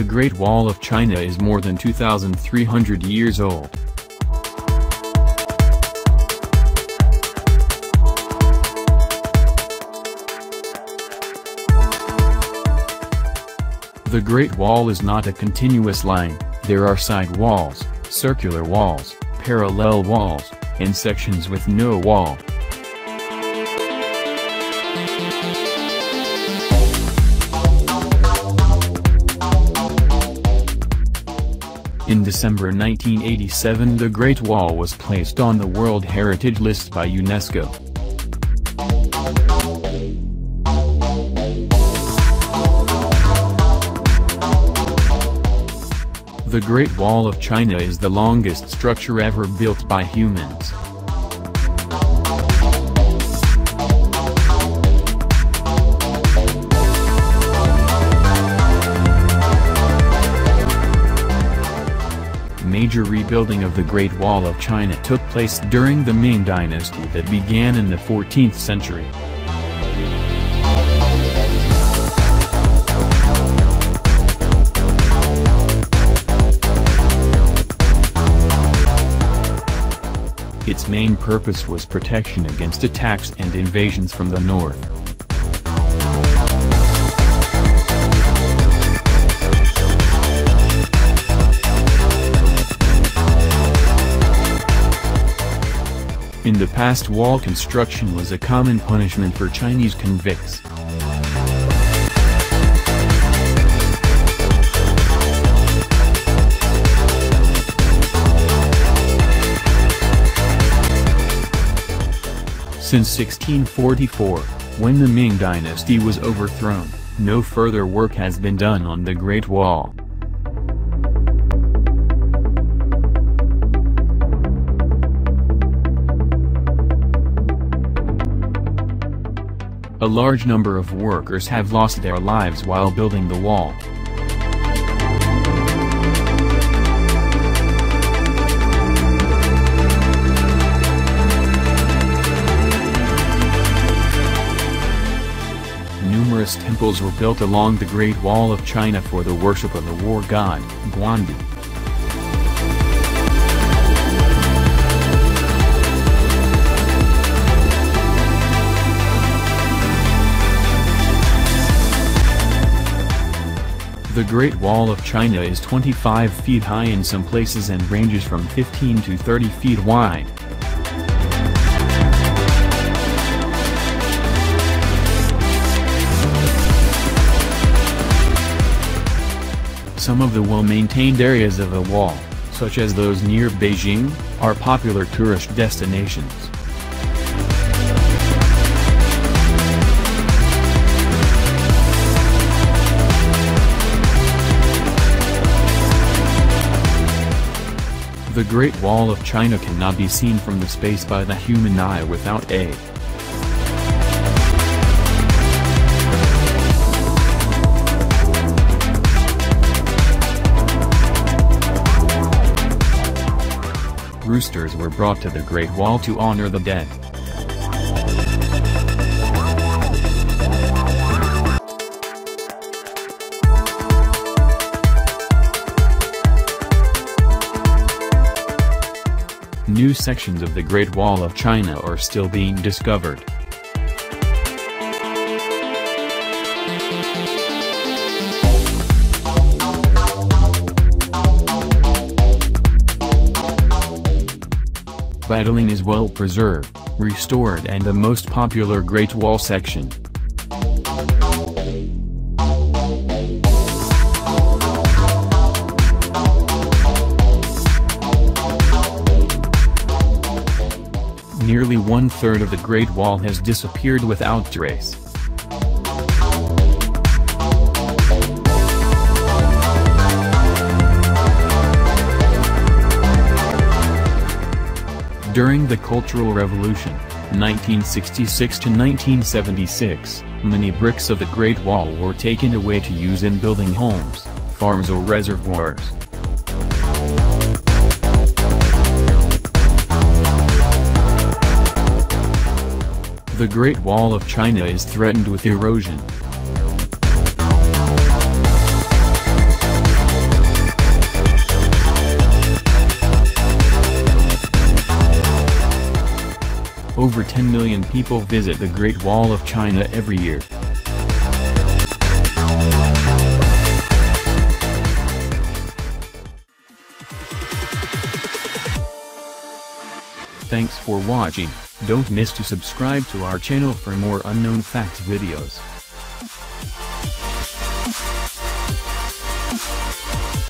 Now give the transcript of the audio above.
The Great Wall of China is more than 2,300 years old. The Great Wall is not a continuous line. There are side walls, circular walls, parallel walls, and sections with no wall. In December 1987, the Great Wall was placed on the World Heritage List by UNESCO. The Great Wall of China is the longest structure ever built by humans. Major rebuilding of the Great Wall of China took place during the Ming dynasty that began in the 14th century. Its main purpose was protection against attacks and invasions from the north. In the past, wall construction was a common punishment for Chinese convicts. Since 1644, when the Ming dynasty was overthrown, no further work has been done on the Great Wall. A large number of workers have lost their lives while building the wall. Numerous temples were built along the Great Wall of China for the worship of the war god, Guandi. The Great Wall of China is 25 feet high in some places and ranges from 15 to 30 feet wide. Some of the well-maintained areas of the wall, such as those near Beijing, are popular tourist destinations. The Great Wall of China cannot be seen from the space by the human eye without aid. Roosters were brought to the Great Wall to honor the dead. New sections of the Great Wall of China are still being discovered. Badaling is well preserved, restored, and the most popular Great Wall section. Nearly one-third of the Great Wall has disappeared without trace. During the Cultural Revolution, 1966 to 1976, many bricks of the Great Wall were taken away to use in building homes, farms, or reservoirs. The Great Wall of China is threatened with erosion. Over 10 million people visit the Great Wall of China every year. Thanks for watching. Don't miss to subscribe to our channel for more unknown facts videos.